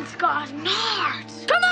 Wolfman's Got Nards. Come on!